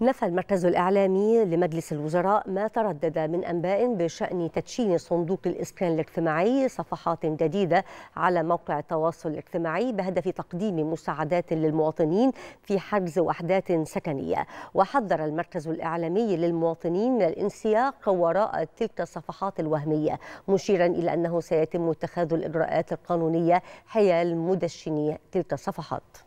نفى المركز الإعلامي لمجلس الوزراء ما تردد من أنباء بشأن تدشين صندوق الإسكان الاجتماعي صفحات جديدة على موقع التواصل الاجتماعي بهدف تقديم مساعدات للمواطنين في حجز وحدات سكنية. وحذر المركز الإعلامي للمواطنين من الانسياق وراء تلك الصفحات الوهمية، مشيرا إلى أنه سيتم اتخاذ الإجراءات القانونية حيال مدشني تلك الصفحات.